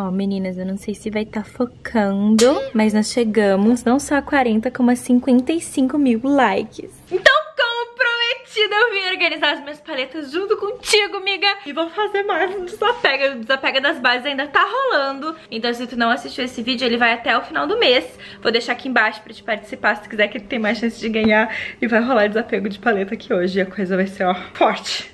Ó, meninas, eu não sei se vai tá focando, mas nós chegamos não só a 40, como a 55 mil likes. Então, como prometido, eu vim organizar as minhas paletas junto contigo, amiga. E vou fazer mais um desapega. O desapega das bases ainda tá rolando. Então, se tu não assistiu esse vídeo, ele vai até o final do mês. Vou deixar aqui embaixo pra te participar, se tu quiser, que tu tem mais chance de ganhar. E vai rolar desapego de paleta aqui hoje. E a coisa vai ser, ó, forte.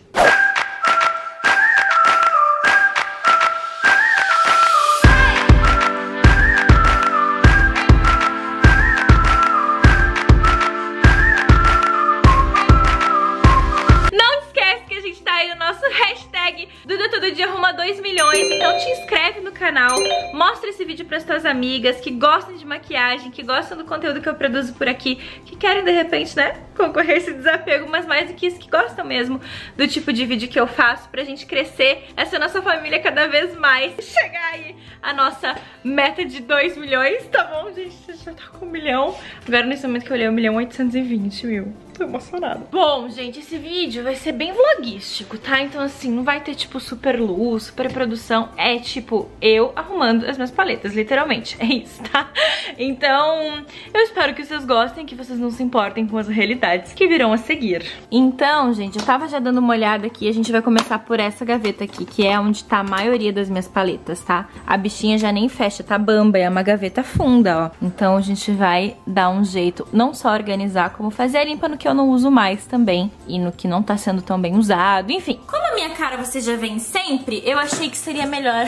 Mostra esse vídeo para as tuas amigas que gostam de maquiagem, que gostam do conteúdo que eu produzo por aqui, que querem de repente, né, concorrer a esse desapego, mas mais do que isso, que gostam mesmo do tipo de vídeo que eu faço, pra gente crescer essa nossa família cada vez mais, chegar aí a nossa meta de 2 milhões, tá bom, gente? A gente já tá com 1 milhão, agora nesse momento que eu olhei 1.820.000. Tô emocionada. Bom, gente, esse vídeo vai ser bem vlogístico, tá? Então, assim, não vai ter, tipo, super luz, super produção. É, tipo, eu arrumando as minhas paletas, literalmente. É isso, tá? Então, eu espero que vocês gostem, que vocês não se importem com as realidades que virão a seguir. Então, gente, eu tava já dando uma olhada aqui. A gente vai começar por essa gaveta aqui, que é onde tá a maioria das minhas paletas, tá? A bichinha já nem fecha, tá bamba, é uma gaveta funda, ó. Então, a gente vai dar um jeito, não só organizar, como fazer a limpa no que eu não uso mais também, e no que não tá sendo tão bem usado, enfim. Como a minha cara você já vem sempre, eu achei que seria melhor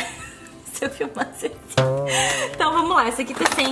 se eu filmasse assim. Então vamos lá, essa aqui tem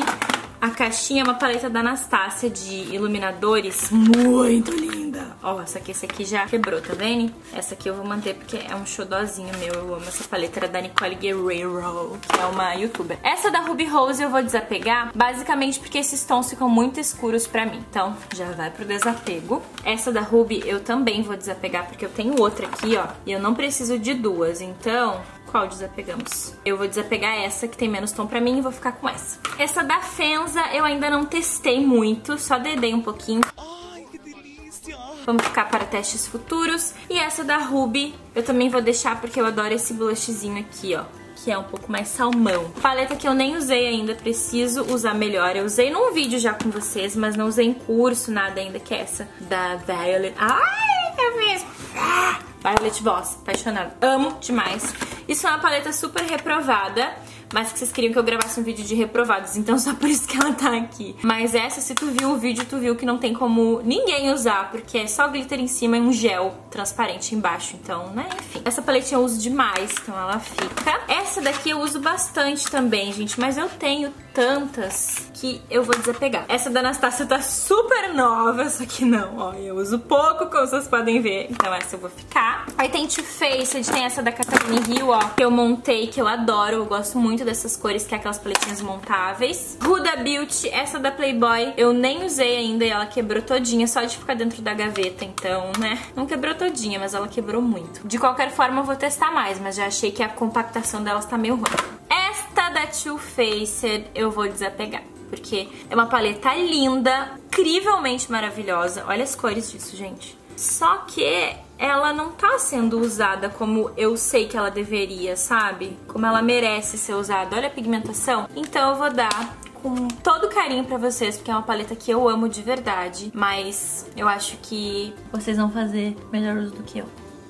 a caixinha, é uma paleta da Anastasia de iluminadores, muito linda. Ó, essa aqui já quebrou, tá vendo? Essa aqui eu vou manter porque é um xodózinho meu, eu amo essa paleta, era da Nicole Guerrero, que é uma youtuber. Essa da Ruby Rose eu vou desapegar, basicamente porque esses tons ficam muito escuros pra mim, então já vai pro desapego. Essa da Ruby eu também vou desapegar, porque eu tenho outra aqui, ó, e eu não preciso de duas, então... Qual desapegamos? Eu vou desapegar essa que tem menos tom pra mim e vou ficar com essa. Essa da Fenzza eu ainda não testei muito, só dedei um pouquinho. Ai, que delícia! Vamos ficar para testes futuros. E essa da Ruby eu também vou deixar porque eu adoro esse blushzinho aqui, ó, que é um pouco mais salmão. Paleta que eu nem usei ainda, preciso usar melhor. Eu usei num vídeo já com vocês, mas não usei em curso, nada ainda, que é essa da Violet. Ai, é mesmo! Ah! Violet Boss, apaixonada. Amo demais. Isso é uma paleta super reprovada, mas que vocês queriam que eu gravasse um vídeo de reprovados, então só por isso que ela tá aqui. Mas essa, se tu viu o vídeo, tu viu que não tem como ninguém usar, porque é só glitter em cima e um gel transparente embaixo, então, né, enfim. Essa paletinha eu uso demais, então ela fica. Essa daqui eu uso bastante também, gente, mas eu tenho tantas que eu vou desapegar. Essa da Anastasia tá super nova, só que não, ó, eu uso pouco, como vocês podem ver, então essa eu vou ficar. Aí tem Too Faced, tem essa da Catharine Hill, ó, que eu montei, que eu adoro, eu gosto muito dessas cores, que é aquelas paletinhas montáveis. Ruda Beauty, essa da Playboy eu nem usei ainda e ela quebrou todinha só de ficar dentro da gaveta, então, né, não quebrou todinha, mas ela quebrou muito. De qualquer forma eu vou testar mais, mas já achei que a compactação delas tá meio ruim. Esta da Too Faced eu vou desapegar, porque é uma paleta linda, incrivelmente maravilhosa, olha as cores disso, gente. Só que ela não tá sendo usada como eu sei que ela deveria, sabe? Como ela merece ser usada. Olha a pigmentação. Então eu vou dar com todo carinho pra vocês, porque é uma paleta que eu amo de verdade. Mas eu acho que vocês vão fazer melhor uso do que eu.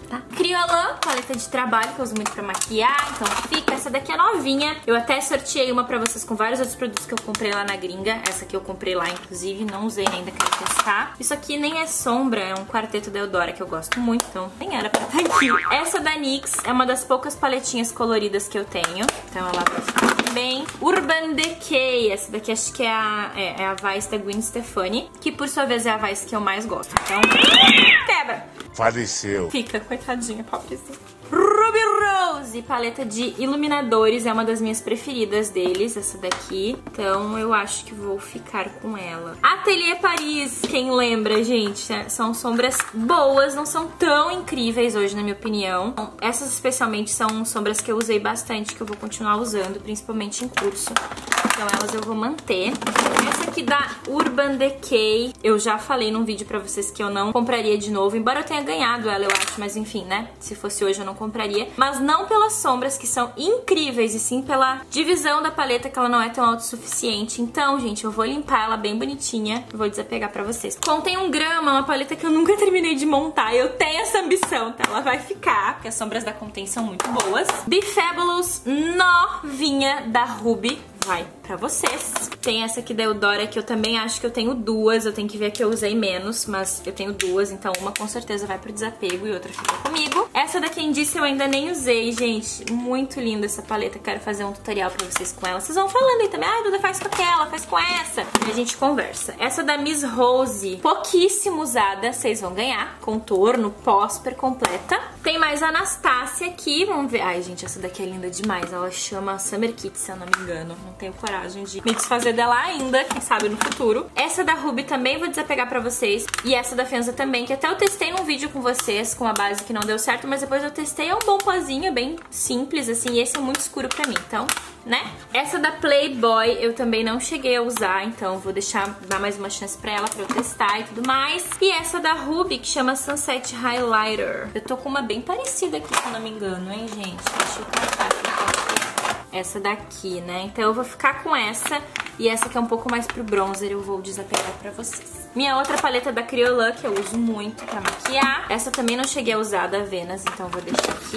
Tá? Criolan, paleta de trabalho que eu uso muito pra maquiar, então fica. Essa daqui é novinha, eu até sorteei uma pra vocês com vários outros produtos que eu comprei lá na gringa. Essa aqui eu comprei lá, inclusive, não usei ainda, quero testar. Isso aqui nem é sombra, é um quarteto da Eudora que eu gosto muito, então nem era pra estar aqui. Essa da NYX é uma das poucas paletinhas coloridas que eu tenho, então ela vai ficar também. Urban Decay, essa daqui acho que é a Vice da Gwen Stefani, que por sua vez é a Vice que eu mais gosto, então quebra! Faleceu. Fica, coitadinha, pobrezinha. Ruby Rose, paleta de iluminadores, é uma das minhas preferidas deles, essa daqui. Então eu acho que vou ficar com ela. Atelier Paris, quem lembra, gente, né? São sombras boas, não são tão incríveis hoje, na minha opinião. Então, essas especialmente são sombras que eu usei bastante, que eu vou continuar usando, principalmente em curso. Então elas eu vou manter. Essa aqui da Urban Decay, eu já falei num vídeo pra vocês que eu não compraria de novo, embora eu tenha ganhado ela, eu acho, mas enfim, né? Se fosse hoje eu não compraria. Mas não pelas sombras, que são incríveis, e sim pela divisão da paleta, que ela não é tão autossuficiente. Então, gente, eu vou limpar ela bem bonitinha, vou desapegar pra vocês. Contém um grama, uma paleta que eu nunca terminei de montar, eu tenho essa ambição, tá? Ela vai ficar, porque as sombras da Contém são muito boas. Befabulous, novinha da Ruby, vai pra vocês. Tem essa aqui da Eudora, que eu também acho que eu tenho duas. Eu tenho que ver que eu usei menos, mas eu tenho duas. Então uma com certeza vai pro desapego e outra fica comigo. Essa da Kendice eu ainda nem usei, gente. Muito linda essa paleta. Quero fazer um tutorial pra vocês com ela. Vocês vão falando aí também. Ah, Duda, faz com aquela, faz com essa. E a gente conversa. Essa da Miss Rose, pouquíssimo usada. Vocês vão ganhar. Contorno, pó super completa. Tem mais a Anastasia aqui. Vamos ver. Ai, gente, essa daqui é linda demais. Ela chama Summer Kit, se eu não me engano. Não tenho coragem de me desfazer dela ainda, quem sabe no futuro. Essa da Ruby também vou desapegar pra vocês. E essa da Fenzza também, que até eu testei um vídeo com vocês, com a base que não deu certo, mas depois eu testei, é um bom pozinho, bem simples, assim, e esse é muito escuro pra mim, então, né? Essa da Playboy eu também não cheguei a usar, então vou deixar, dar mais uma chance pra ela, pra eu testar e tudo mais. E essa da Ruby, que chama Sunset Highlighter. Eu tô com uma bem parecida aqui, se eu não me engano, hein, gente? Deixa eu cortar aqui. Essa daqui, né? Então eu vou ficar com essa. E essa que é um pouco mais pro bronzer, eu vou desapegar pra vocês. Minha outra paleta é da Criolan, que eu uso muito pra maquiar. Essa também não cheguei a usar, da Avenas, então vou deixar aqui.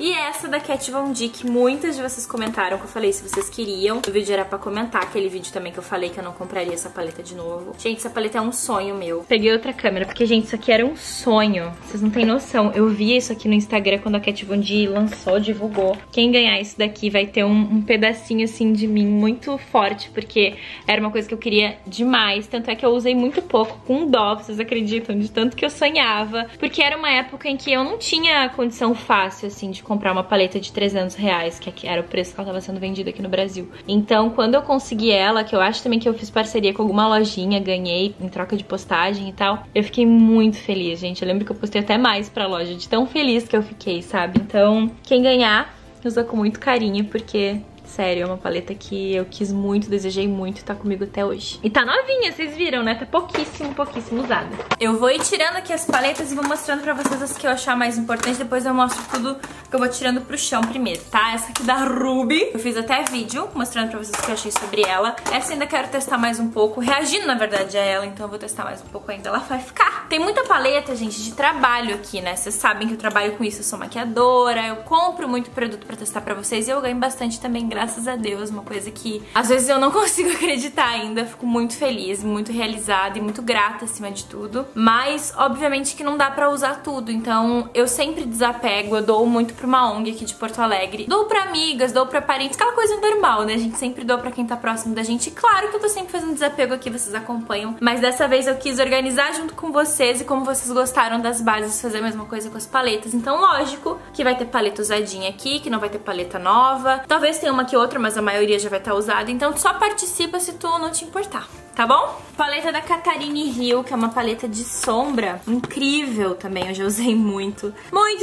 E essa da Kat Von D, que muitas de vocês comentaram, que eu falei se vocês queriam. O vídeo era pra comentar, aquele vídeo também que eu falei que eu não compraria essa paleta de novo. Gente, essa paleta é um sonho meu. Peguei outra câmera, porque, gente, isso aqui era um sonho. Vocês não têm noção. Eu vi isso aqui no Instagram quando a Kat Von D lançou, divulgou. Quem ganhar isso daqui vai ter um pedacinho, assim, de mim muito forte, porque era uma coisa que eu queria demais. Tanto é que eu usei muito pouco, com dó, vocês acreditam, de tanto que eu sonhava. Porque era uma época em que eu não tinha condição fácil, assim, de comprar uma paleta de R$300, que era o preço que ela tava sendo vendida aqui no Brasil. Então, quando eu consegui ela, que eu acho também que eu fiz parceria com alguma lojinha, ganhei em troca de postagem e tal, eu fiquei muito feliz, gente. Eu lembro que eu postei até mais pra loja, de tão feliz que eu fiquei, sabe? Então, quem ganhar, usa com muito carinho, porque... sério, é uma paleta que eu quis muito, desejei muito e tá comigo até hoje. E tá novinha, vocês viram, né? Tá pouquíssimo, pouquíssimo usada. Eu vou ir tirando aqui as paletas e vou mostrando pra vocês as que eu achar mais importante. Depois eu mostro tudo que eu vou tirando pro chão primeiro, tá? Essa aqui da Ruby, eu fiz até vídeo mostrando pra vocês o que eu achei sobre ela. Essa ainda quero testar mais um pouco, reagindo na verdade a ela, então eu vou testar mais um pouco ainda. Ela vai ficar. Tem muita paleta, gente, de trabalho aqui, né? Vocês sabem que eu trabalho com isso, eu sou maquiadora, eu compro muito produto pra testar pra vocês e eu ganho bastante também, graças a Deus, uma coisa que às vezes eu não consigo acreditar ainda. Fico muito feliz, muito realizada e muito grata acima de tudo. Mas, obviamente que não dá pra usar tudo, então eu sempre desapego, eu dou muito pra uma ONG aqui de Porto Alegre. Dou pra amigas, dou pra parentes, aquela coisa normal, né? A gente sempre doa pra quem tá próximo da gente. E claro que eu tô sempre fazendo desapego aqui, vocês acompanham. Mas dessa vez eu quis organizar junto com vocês e como vocês gostaram das bases, fazer a mesma coisa com as paletas. Então, lógico que vai ter paleta usadinha aqui, que não vai ter paleta nova. Talvez tenha uma que outra, mas a maioria já vai estar usada, então só participa se tu não te importar, tá bom? Paleta da Catharine Hill, que é uma paleta de sombra incrível também, eu já usei muito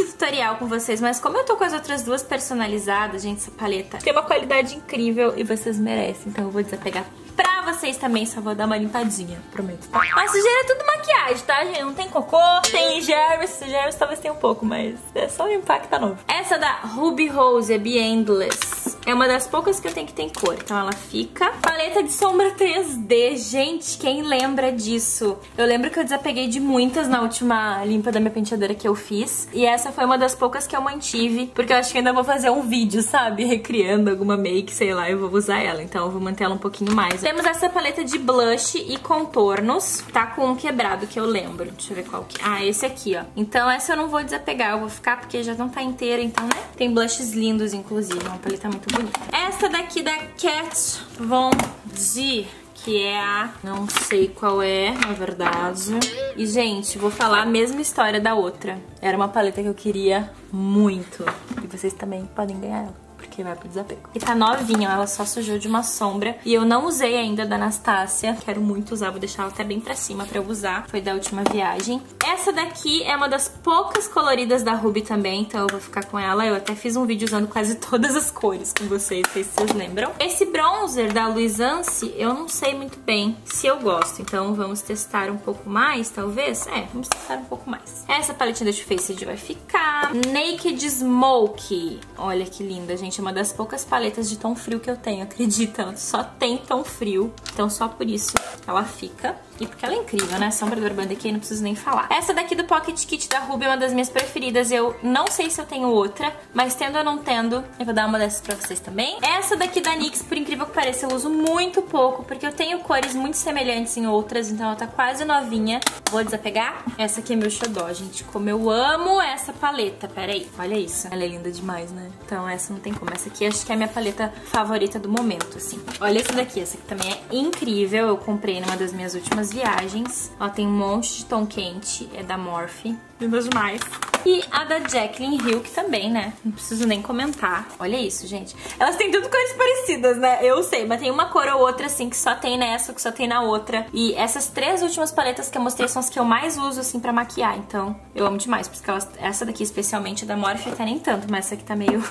tutorial com vocês, mas como eu tô com as outras duas personalizadas, gente, essa paleta tem uma qualidade incrível e vocês merecem, então eu vou desapegar pra vocês também, só vou dar uma limpadinha, prometo, tá? Mas sujeira é tudo maquiagem, tá, gente? Não tem cocô, tem germes talvez tenha um pouco, mas é só limpar que tá novo. Essa da Ruby Rose, é Be Endless, é uma das poucas que eu tenho que tem cor, então ela fica. Paleta de sombra 3D, gente, quem lembra disso? Eu lembro que eu desapeguei de muitas na última limpa da minha penteadeira que eu fiz, e essa foi uma das poucas que eu mantive, porque eu acho que ainda vou fazer um vídeo, sabe, recriando alguma make, sei lá, eu vou usar ela, então eu vou manter ela um pouquinho mais. Temos essa paleta de blush e contornos, tá com um quebrado que eu lembro, deixa eu ver qual que é, ah, esse aqui, ó. Então essa eu não vou desapegar, eu vou ficar porque já não tá inteira, então, né? Tem blushes lindos, inclusive, uma paleta muito bonita. Essa daqui da Kat Von D, que é a... não sei qual é, na verdade. E, gente, vou falar a mesma história da outra. Era uma paleta que eu queria muito. E vocês também podem ganhar ela. porque vai pro desapego. E tá novinha, ela só sujou de uma sombra. E eu não usei ainda da Anastasia. Quero muito usar, vou deixar ela até bem pra cima pra eu usar. Foi da última viagem. Essa daqui é uma das poucas coloridas da Ruby também, então eu vou ficar com ela. Eu até fiz um vídeo usando quase todas as cores com vocês, não sei se vocês lembram. Esse bronzer da Luisance, eu não sei muito bem se eu gosto. Então vamos testar um pouco mais, talvez? É, vamos testar um pouco mais. Essa paletinha da Too Faced vai ficar. Naked Smoke. Olha que linda, gente. É uma das poucas paletas de tom frio que eu tenho, acreditam? Só tem tom frio. Então só por isso ela fica. E porque ela é incrível, né? A sombra do Urban Decay, não preciso nem falar. Essa daqui do Pocket Kit da Ruby é uma das minhas preferidas. Eu não sei se eu tenho outra, mas tendo ou não tendo, eu vou dar uma dessas pra vocês também. Essa daqui da NYX, por incrível que pareça, eu uso muito pouco, porque eu tenho cores muito semelhantes em outras, então ela tá quase novinha. Vou desapegar. Essa aqui é meu xodó, gente. Como eu amo essa paleta. Pera aí, olha isso. Ela é linda demais, né? Então essa não tem como. Essa aqui acho que é a minha paleta favorita do momento, assim. Olha essa daqui. Essa aqui também é incrível. Eu comprei numa das minhas últimas viagens. Ela tem um monte de tom quente, é da Morphe. Linda demais. E a da Jaclyn Hill, que também, né? Não preciso nem comentar. Olha isso, gente. Elas têm tudo cores parecidas, né? Eu sei, mas tem uma cor ou outra, assim, que só tem nessa, que só tem na outra. E essas três últimas paletas que eu mostrei são as que eu mais uso, assim, pra maquiar. Então, eu amo demais. Porque elas... essa daqui, especialmente, da Morphe, tá nem tanto, mas essa aqui tá meio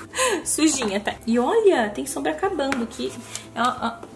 sujinha, tá? E olha, tem sombra acabando, que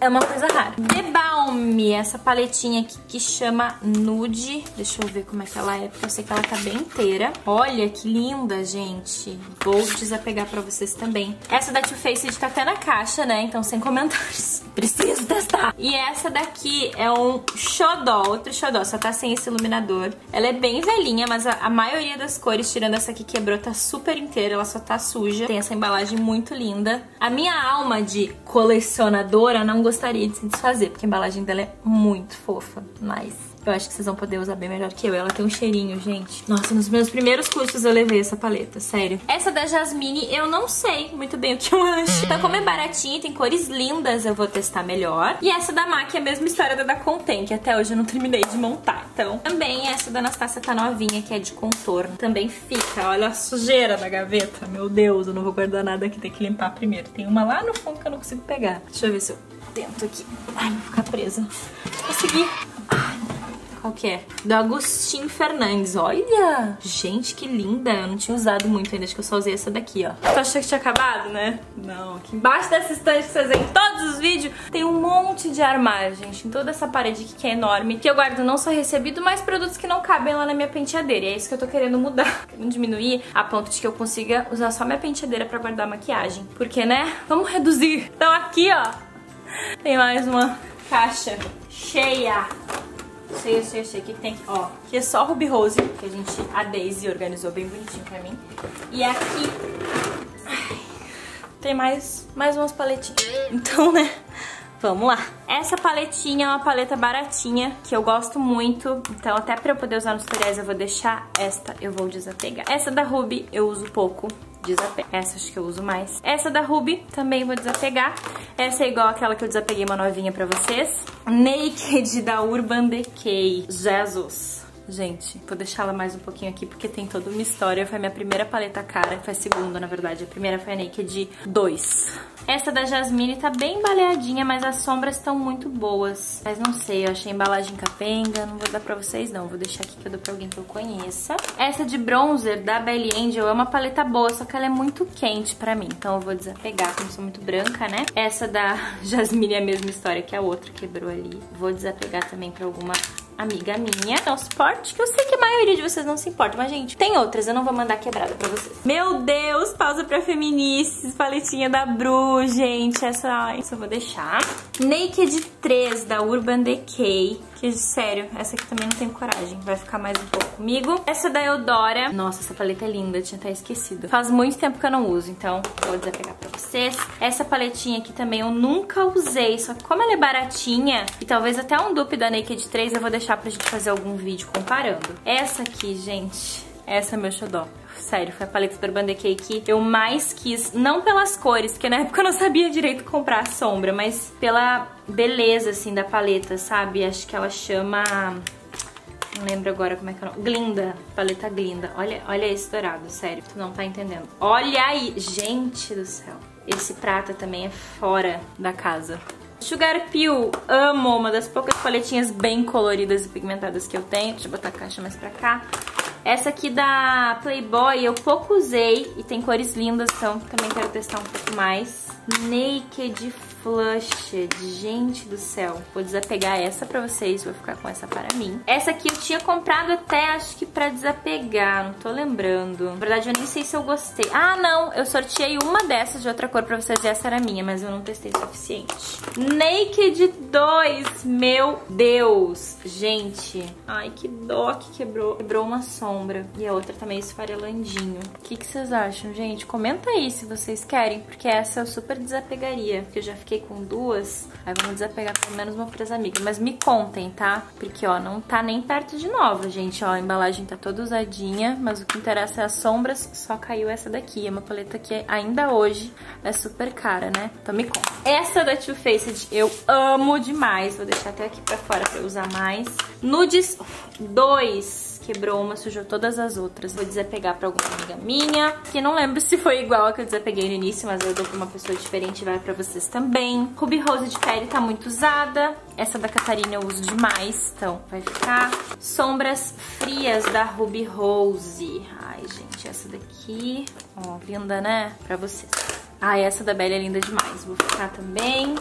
é uma coisa rara. The Balm, essa paletinha aqui que chama Nude. Deixa eu ver como é que ela é, porque eu sei que ela tá bem inteira. Olha que linda, gente. Vou desapegar pra vocês também. Essa da Too Faced tá até na caixa, né? Então, sem comentários. Preciso testar. E essa daqui é um xodó, outro xodó. Só tá sem esse iluminador. Ela é bem velhinha, mas a maioria das cores, tirando essa que quebrou, tá super inteira. Ela só tá suja. Tem essa embalagem muito linda. A minha alma de colecionadora não gostaria de se desfazer, porque a embalagem dela é muito fofa. Mas... eu acho que vocês vão poder usar bem melhor que eu. Ela tem um cheirinho, gente. Nossa, nos meus primeiros cursos eu levei essa paleta, sério. Essa da Jasmine, eu não sei muito bem o que eu acho. Então, como é baratinha e tem cores lindas, eu vou testar melhor. E essa da MAC é a mesma história da Contém, que até hoje eu não terminei de montar, então. Também essa da Anastasia tá novinha, que é de contorno. Também fica, olha a sujeira da gaveta. Meu Deus, eu não vou guardar nada aqui, tem que limpar primeiro. Tem uma lá no fundo que eu não consigo pegar. Deixa eu ver se eu tento aqui. Ai, vou ficar presa. Consegui. Ai, qual que é? Do Agustin Fernandes. Olha! Gente, que linda! Eu não tinha usado muito ainda, acho que eu só usei essa daqui, ó. Tu achou que tinha acabado, né? Não. Aqui embaixo dessa estante que vocês veem em todos os vídeos, tem um monte de armário, gente. Em toda essa parede aqui que é enorme, que eu guardo não só recebido, mas produtos que não cabem lá na minha penteadeira. E é isso que eu tô querendo mudar. Querendo diminuir a ponto de que eu consiga usar só minha penteadeira pra guardar a maquiagem. Porque, né? Vamos reduzir. Então aqui, ó, tem mais uma caixa cheia. Cheia. O que tem aqui? Ó, aqui é só Ruby Rose, que a Daisy organizou bem bonitinho pra mim. E aqui... ai, tem mais umas paletinhas. Então, né? Vamos lá. Essa paletinha é uma paleta baratinha, que eu gosto muito. Então, até pra eu poder usar nos tutoriais, eu vou deixar. Esta eu vou desapegar. Essa da Ruby eu uso pouco. Desapego. Essa acho que eu uso mais. Essa da Ruby também vou desapegar. Essa é igual aquela que eu desapeguei, uma novinha pra vocês. Naked da Urban Decay. Jesus! Gente, vou deixar ela mais um pouquinho aqui porque tem toda uma história. Foi minha primeira paleta cara, foi a segunda, na verdade. A primeira foi a Naked 2. Essa da Jasmine tá bem baleadinha, mas as sombras estão muito boas. Mas não sei, eu achei a embalagem capenga. Não vou dar pra vocês, não. Vou deixar aqui que eu dou pra alguém que eu conheça. Essa de bronzer da Belly Angel é uma paleta boa, só que ela é muito quente pra mim. Então eu vou desapegar, como sou muito branca, né? Essa da Jasmine é a mesma história que a outra, quebrou ali. Vou desapegar também pra alguma... amiga minha, é um suporte que eu sei que a maioria de vocês não se importa, mas gente, tem outras, eu não vou mandar quebrada pra vocês. Meu Deus, pausa pra feminices, paletinha da Bru, gente, essa eu vou deixar. Naked 3 da Urban Decay, que sério, essa aqui também não tem coragem, vai ficar mais um pouco comigo. Essa da Eudora, nossa, essa paleta é linda, eu tinha até esquecido. Faz muito tempo que eu não uso, então vou desapegar pra vocês. Essa paletinha aqui também eu nunca usei, só que como ela é baratinha, e talvez até um dupe da Naked 3 eu vou deixar pra gente fazer algum vídeo comparando. Essa aqui, gente, essa é meu xodó. Sério, foi a paleta do Urban Decay que eu mais quis, não pelas cores, porque na época eu não sabia direito comprar a sombra, mas pela beleza, assim, da paleta, sabe? Acho que ela chama... não lembro agora como é que é o nome. Glinda. Paleta Glinda. Olha esse dourado, sério. Tu não tá entendendo. Olha aí. Gente do céu. Esse prata também é fora da casa. Sugar Peel, amo, uma das poucas paletinhas bem coloridas e pigmentadas que eu tenho. Deixa eu botar a caixa mais pra cá. Essa aqui da Playboy eu pouco usei e tem cores lindas, então também quero testar um pouco mais. Naked Flushed, gente do céu. Vou desapegar essa pra vocês, vou ficar com essa para mim. Essa aqui eu tinha comprado até, acho que pra desapegar, não tô lembrando. Na verdade eu nem sei se eu gostei. Ah não, eu sorteei uma dessas de outra cor pra vocês e essa era minha, mas eu não testei o suficiente. Naked 2, meu Deus, gente. Ai que dó que quebrou, quebrou uma sombra. E a outra tá meio esfarelandinho. O que que vocês acham, gente? Comenta aí se vocês querem, porque essa eu super desapegaria, porque eu já fiquei com duas. Aí vamos desapegar pelo menos uma pras amigas. Mas me contem, tá? Porque, ó, não tá nem perto de nova, gente. Ó, a embalagem tá toda usadinha, mas o que interessa é as sombras. Só caiu essa daqui. É uma paleta que ainda hoje é super cara, né? Então me contem. Essa da Too Faced eu amo demais. Vou deixar até aqui pra fora pra eu usar mais. Nudes 2. Quebrou uma, sujou todas as outras. Vou desapegar pra alguma amiga minha, que não lembro se foi igual a que eu desapeguei no início, mas eu dou pra uma pessoa diferente e vai pra vocês também. Ruby Rose de pele tá muito usada. Essa da Catharine eu uso demais, então vai ficar. Sombras frias da Ruby Rose. Ai, gente, essa daqui, ó, linda, né? Pra vocês. Ai, essa da Belly é linda demais. Vou ficar também.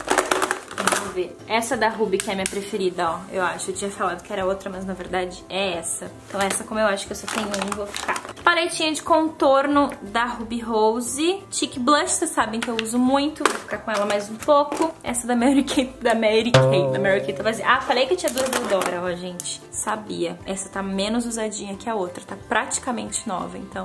Vamos ver. Essa da Ruby, que é a minha preferida, ó. Eu acho, eu tinha falado que era outra, mas na verdade é essa. Então essa, como eu acho que eu só tenho um, vou ficar. Paletinha de contorno da Ruby Rose. Cheek Blush, vocês sabem que eu uso muito. Vou ficar com ela mais um pouco. Essa da MARY KAY, da MARY KAY tá vazia. Ah, falei que eu tinha duas da Eudora, ó, gente. Sabia. Essa tá menos usadinha que a outra. Tá praticamente nova, então...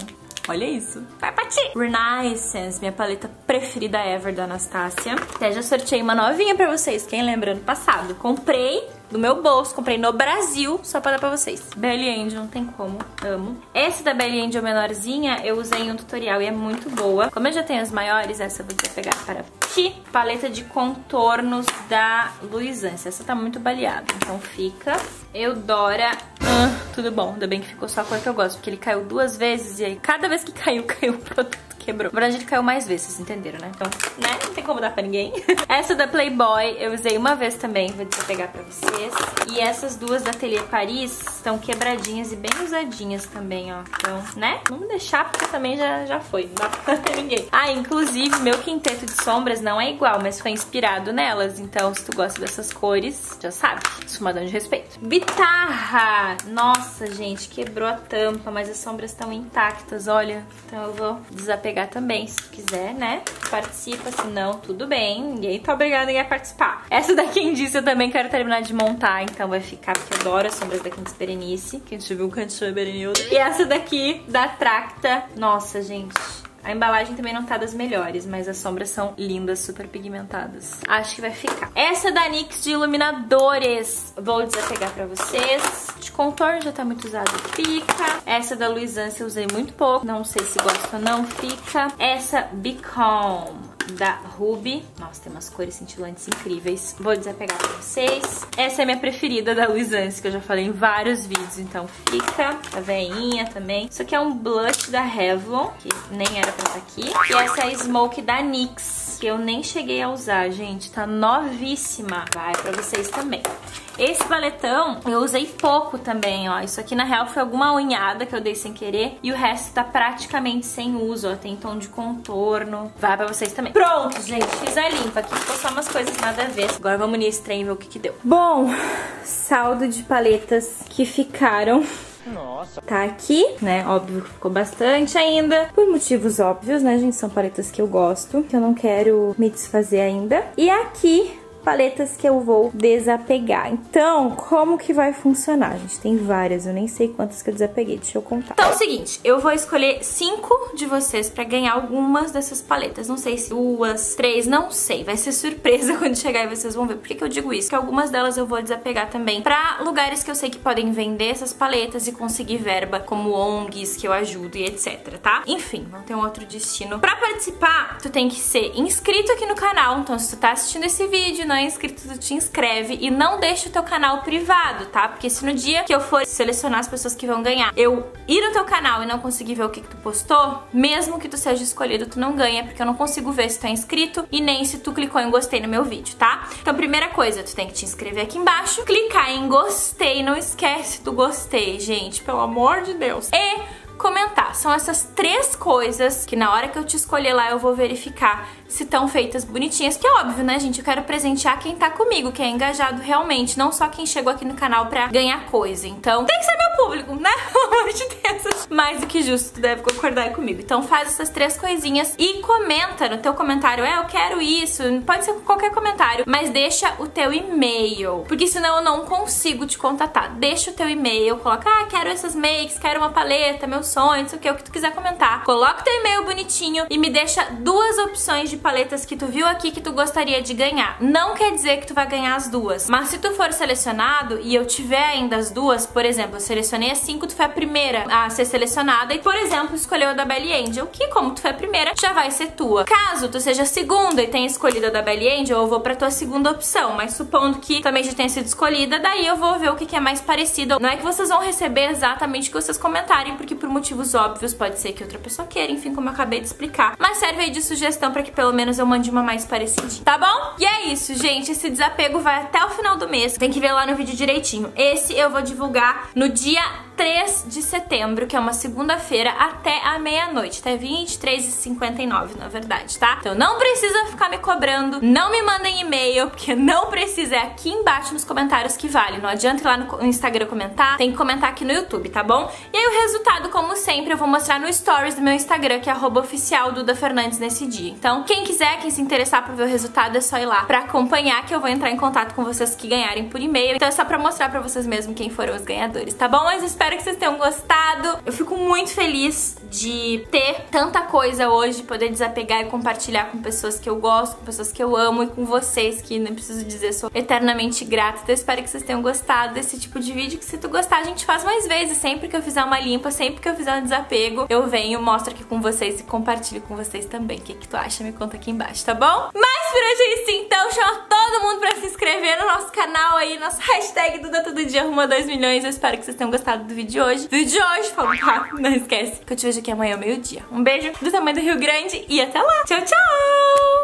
Olha isso. Vai pra ti. Renaissance, minha paleta preferida ever da Anastasia. Até já sorteei uma novinha pra vocês, quem lembra ano passado. Comprei do meu bolso, comprei no Brasil, só pra dar pra vocês. Belly Angel, não tem como, amo. Essa da Belly Angel menorzinha, eu usei em um tutorial e é muito boa. Como eu já tenho as maiores, essa eu vou pegar para ti. Paleta de contornos da Luisance. Essa tá muito baleada, então fica. Eudora... tudo bom, ainda bem que ficou só a cor que eu gosto, porque ele caiu duas vezes e aí cada vez que caiu o produto, quebrou. Na verdade ele caiu mais vezes, vocês entenderam, né? Então, né? Não tem como dar pra ninguém. Essa da Playboy eu usei uma vez também, vou desapegar pra vocês. E essas duas da Atelier Paris estão quebradinhas e bem usadinhas também, ó. Então, né? Vamos deixar porque também já foi, não dá pra ninguém. Ah, inclusive meu quinteto de sombras não é igual, mas foi inspirado nelas, então se tu gosta dessas cores, já sabe, esfumadão de respeito. Bitarra! Nossa, gente, quebrou a tampa, mas as sombras estão intactas, olha. Então eu vou desapegar também, se tu quiser, né? Participa, se não, tudo bem. Ninguém tá obrigado a ninguém a participar. Essa da Kendice eu também quero terminar de montar, então vai ficar, porque eu adoro as sombras da Kendice Berenice. Quem tiver um cantinho é Berenilda. E essa daqui, da Tracta. Nossa, gente... A embalagem também não tá das melhores, mas as sombras são lindas, super pigmentadas. Acho que vai ficar. Essa da NYX de iluminadores. Vou desapegar pra vocês. De contorno já tá muito usado, fica. Essa da Luisance eu usei muito pouco. Não sei se gosto ou não, fica. Essa Be Calm da Ruby. Nossa, tem umas cores cintilantes incríveis. Vou desapegar pra vocês. Essa é a minha preferida da Luisance, que eu já falei em vários vídeos, então fica. A veinha também. Isso aqui é um blush da Revlon, que nem era pra estar aqui. E essa é a Smoke da NYX, que eu nem cheguei a usar, gente. Tá novíssima. Vai pra vocês também. Esse paletão eu usei pouco também, ó. Isso aqui, na real, foi alguma unhada que eu dei sem querer. E o resto tá praticamente sem uso, ó. Tem tom de contorno. Vai pra vocês também. Pronto, gente. Fiz a limpa. Aqui ficou só umas coisas nada a ver. Agora vamos nesse trem ver o que que deu. Bom, saldo de paletas que ficaram... Nossa. Tá aqui, né? Óbvio que ficou bastante ainda. Por motivos óbvios, né, gente? São paletas que eu gosto, que eu não quero me desfazer ainda. E aqui... paletas que eu vou desapegar. Então, como que vai funcionar? A gente tem várias, eu nem sei quantas que eu desapeguei, deixa eu contar. Então é o seguinte, eu vou escolher 5 de vocês pra ganhar algumas dessas paletas. Não sei se 2, 3, não sei. Vai ser surpresa quando chegar e vocês vão ver. Por que que eu digo isso? Que algumas delas eu vou desapegar também pra lugares que eu sei que podem vender essas paletas e conseguir verba, como ONGs que eu ajudo e etc, tá? Enfim, não tem um outro destino. Pra participar, tu tem que ser inscrito aqui no canal. Então, se tu tá assistindo esse vídeo, né? é inscrito, tu te inscreve e não deixa o teu canal privado, tá? Porque se no dia que eu for selecionar as pessoas que vão ganhar, eu ir no teu canal e não conseguir ver o que tu postou, mesmo que tu seja escolhido, tu não ganha, porque eu não consigo ver se tu é inscrito e nem se tu clicou em gostei no meu vídeo, tá? Então, primeira coisa, tu tem que te inscrever aqui embaixo, clicar em gostei, não esquece do gostei, gente, pelo amor de Deus. E comentar. São essas três coisas que na hora que eu te escolher lá eu vou verificar se estão feitas bonitinhas, que é óbvio, né, gente? Eu quero presentear quem tá comigo, quem é engajado realmente, não só quem chegou aqui no canal pra ganhar coisa. Então, tem que ser meu público, né? Pelo amor de Deus. Mais do que justo, tu deve concordar comigo. Então, faz essas três coisinhas e comenta no teu comentário, eu quero isso, pode ser qualquer comentário, mas deixa o teu e-mail, porque senão eu não consigo te contatar. Deixa o teu e-mail, coloca, ah, quero essas makes, quero uma paleta, meus sonhos, o que tu quiser comentar. Coloca o teu e-mail bonitinho e me deixa duas opções de paletas que tu viu aqui que tu gostaria de ganhar. Não quer dizer que tu vai ganhar as duas, mas se tu for selecionado e eu tiver ainda as duas, por exemplo, eu selecionei as 5, tu foi a primeira a ser selecionada e, por exemplo, escolheu a da Belly Angel, que como tu foi a primeira, já vai ser tua. Caso tu seja a segunda e tenha escolhido a da Belly Angel, eu vou pra tua segunda opção, mas supondo que também já tenha sido escolhida, daí eu vou ver o que é mais parecido. Não é que vocês vão receber exatamente o que vocês comentarem, porque por motivos óbvios, pode ser que outra pessoa queira, enfim, como eu acabei de explicar. Mas serve aí de sugestão pra que pelo menos eu mande uma mais parecidinha, tá bom? E é isso, gente. Esse desapego vai até o final do mês. Tem que ver lá no vídeo direitinho. Esse eu vou divulgar no dia 3 de setembro, que é uma segunda-feira, até a meia-noite. Até 23h59, na verdade, tá? Então não precisa ficar me cobrando, não me mandem e-mail, porque não precisa. É aqui embaixo nos comentários que vale. Não adianta ir lá no Instagram comentar, tem que comentar aqui no YouTube, tá bom? E aí o resultado, como sempre, eu vou mostrar no stories do meu Instagram, que é @oficialDudaFernandes nesse dia. Então, quem quiser, quem se interessar por ver o resultado, é só ir lá pra acompanhar, que eu vou entrar em contato com vocês que ganharem por e-mail. Então é só pra mostrar pra vocês mesmo quem foram os ganhadores, tá bom? Mas eu espero que vocês tenham gostado. Eu fico muito feliz de ter tanta coisa hoje, poder desapegar e compartilhar com pessoas que eu gosto, com pessoas que eu amo e com vocês, que não preciso dizer, sou eternamente grata. Então eu espero que vocês tenham gostado desse tipo de vídeo, que se tu gostar, a gente faz mais vezes. Sempre que eu fizer uma limpa, sempre que eu fizer um desapego, eu venho, mostro aqui com vocês e compartilho com vocês também. O que que tu acha? Me conta aqui embaixo, tá bom? Mas por hoje é isso, então. Chama todo mundo pra se inscrever no nosso canal aí, nossa hashtag Duda Todo Dia Arruma 2 milhões. Eu espero que vocês tenham gostado do vídeo de hoje. Falou rápido, não esquece que eu te vejo aqui amanhã ao meio-dia. Um beijo do tamanho do Rio Grande e até lá. Tchau, tchau!